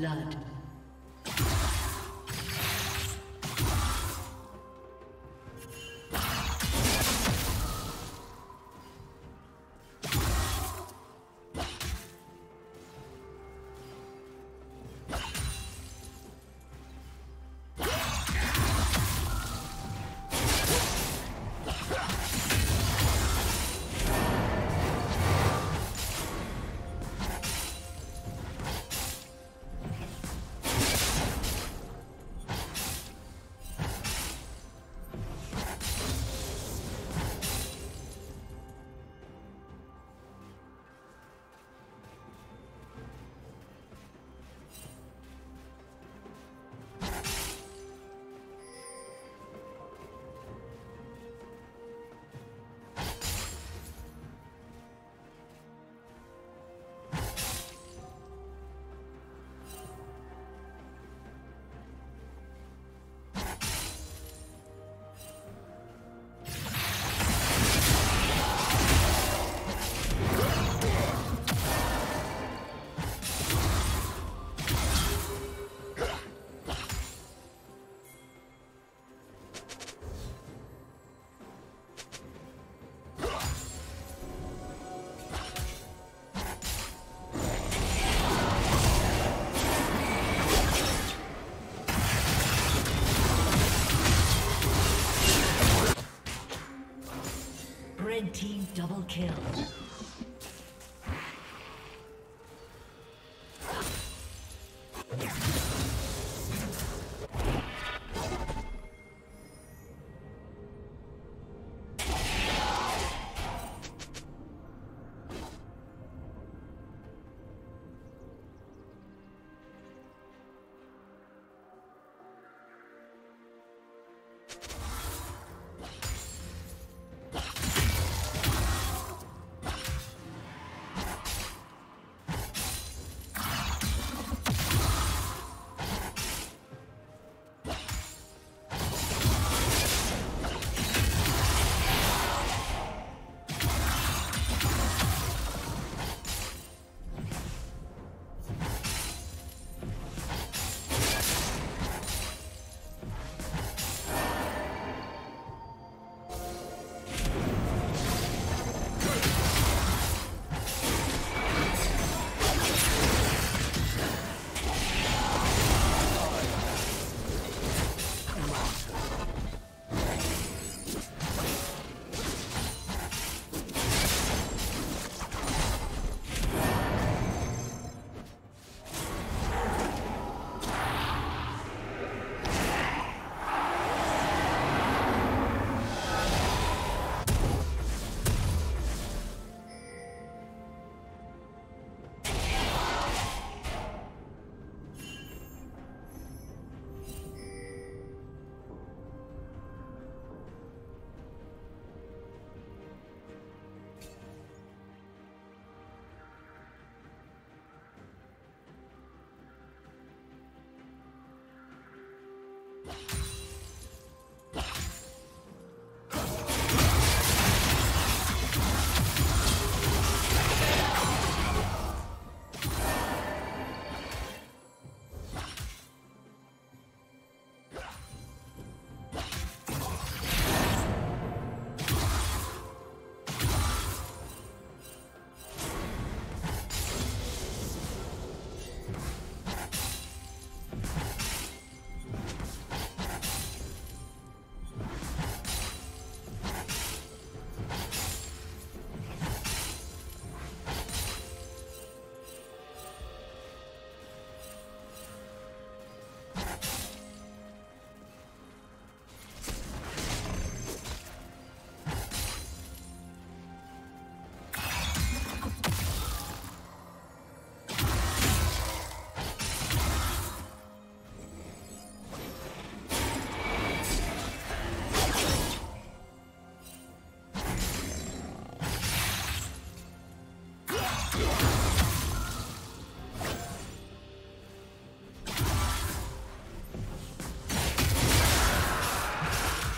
blood. Team double kill.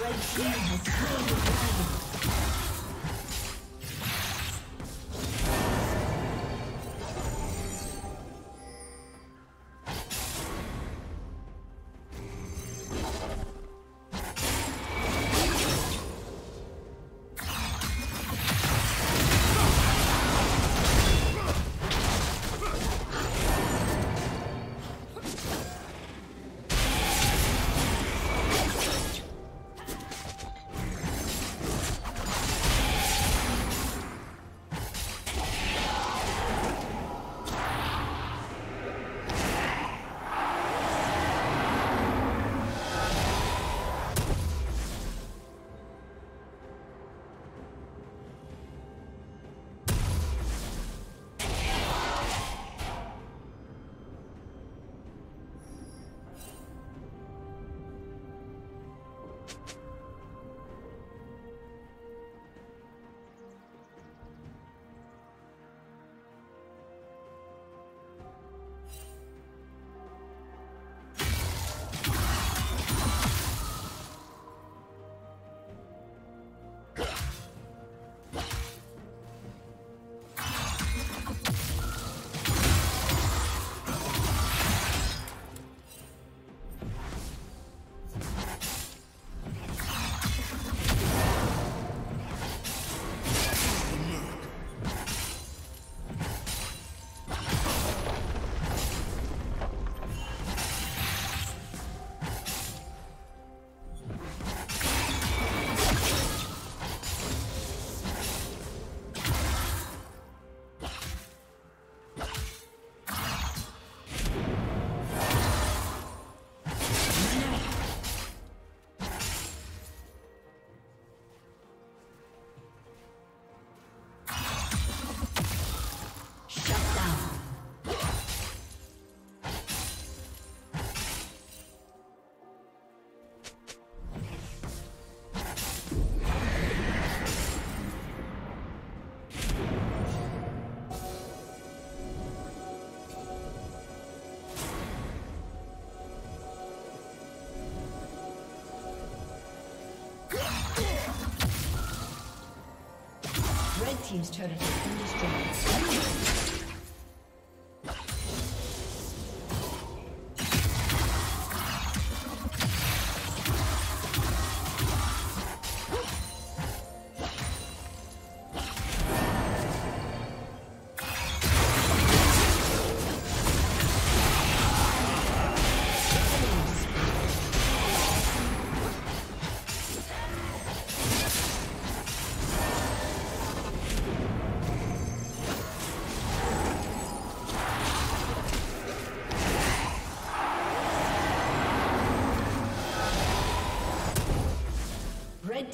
He has slain the dragon. Red team's turret has been destroyed. Red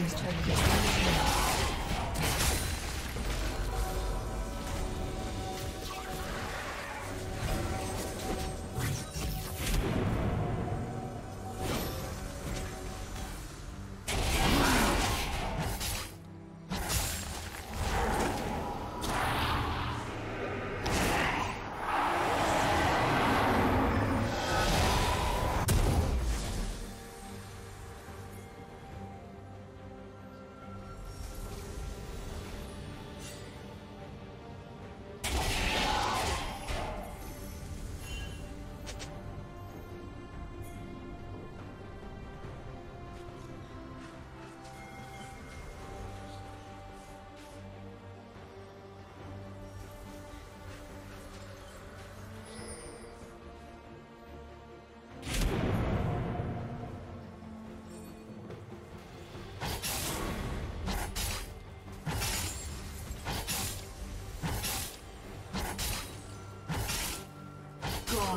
team's turret has been destroyed.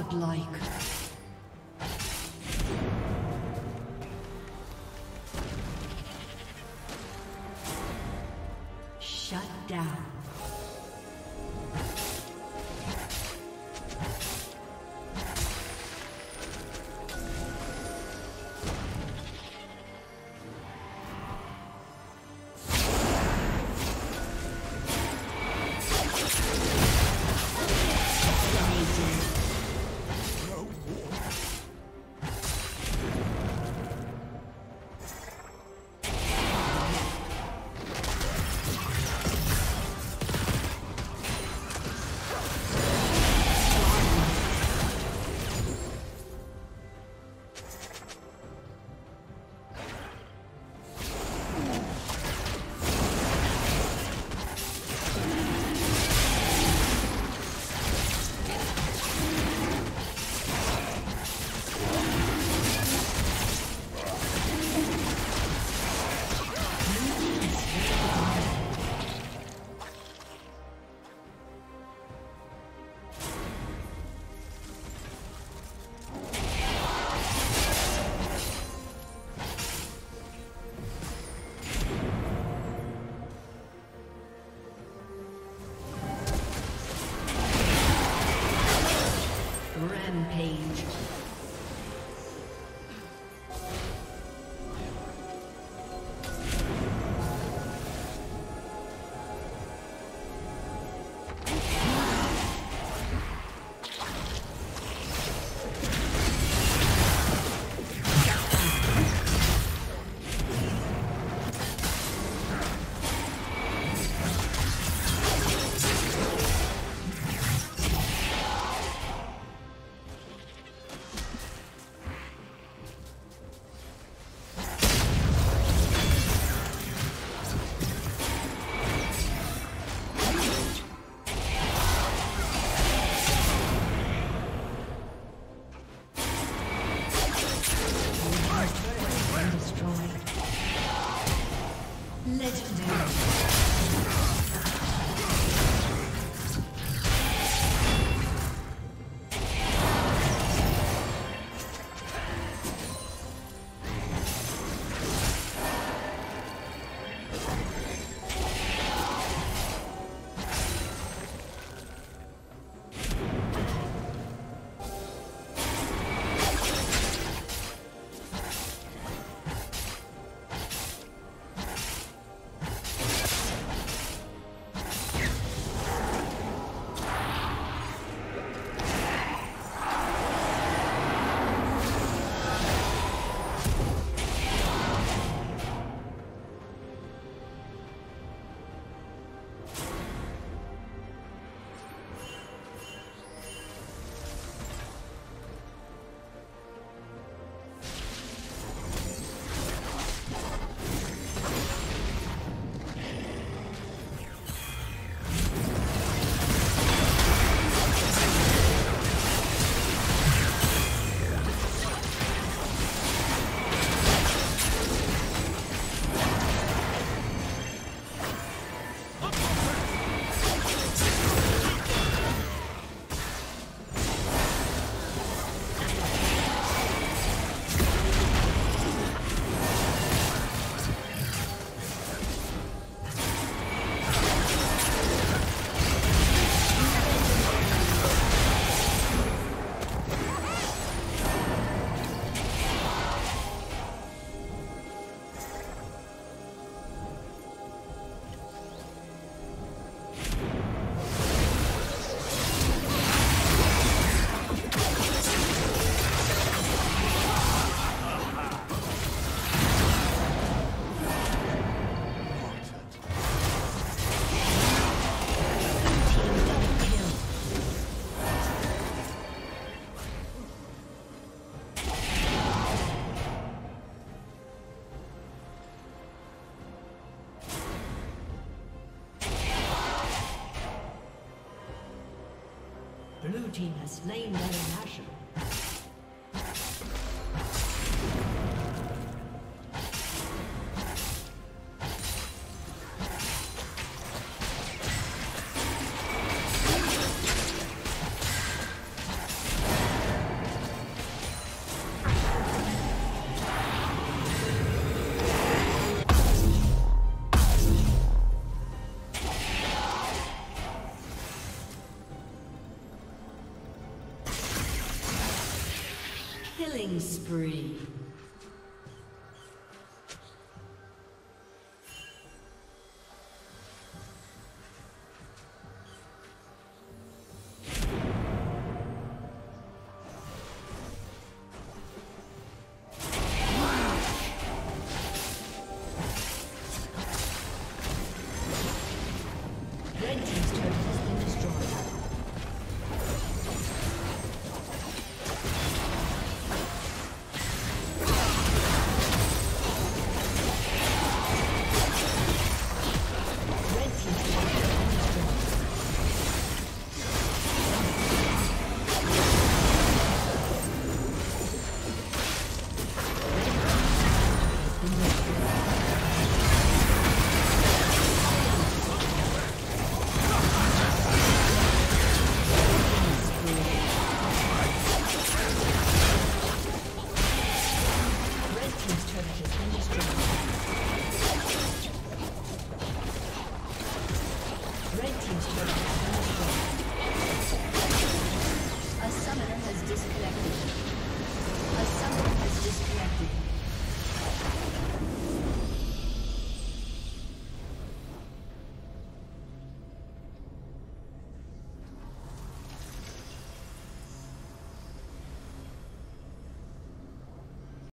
Godlike. Shut down. Blue team has slain Baron Nashor.